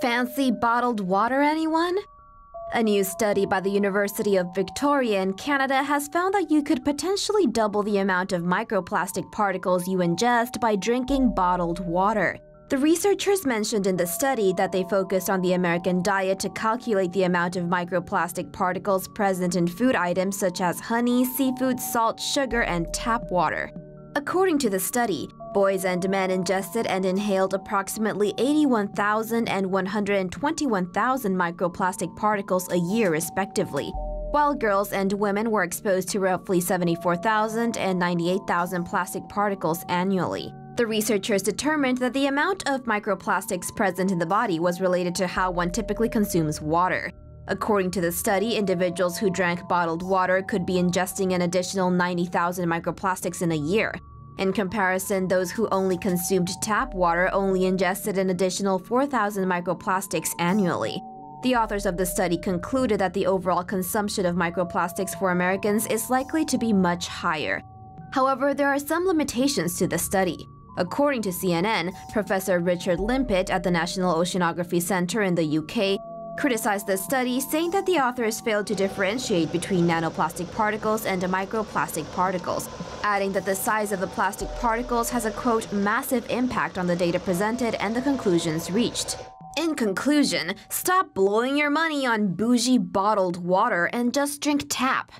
Fancy bottled water, anyone? A new study by the University of Victoria in Canada has found that you could potentially double the amount of microplastic particles you ingest by drinking bottled water. The researchers mentioned in the study that they focused on the American diet to calculate the amount of microplastic particles present in food items such as honey, seafood, salt, sugar, and tap water. According to the study, boys and men ingested and inhaled approximately 81,000 and 121,000 microplastic particles a year respectively, while girls and women were exposed to roughly 74,000 and 98,000 plastic particles annually. The researchers determined that the amount of microplastics present in the body was related to how one typically consumes water. According to the study, individuals who drank bottled water could be ingesting an additional 90,000 microplastics in a year. In comparison, those who only consumed tap water only ingested an additional 4,000 microplastics annually. The authors of the study concluded that the overall consumption of microplastics for Americans is likely to be much higher. However, there are some limitations to the study. According to CNN, Professor Richard Limpet at the National Oceanography Centre in the UK criticized the study, saying that the authors failed to differentiate between nanoplastic particles and microplastic particles, adding that the size of the plastic particles has a, quote, massive impact on the data presented and the conclusions reached. In conclusion, stop blowing your money on bougie bottled water and just drink tap.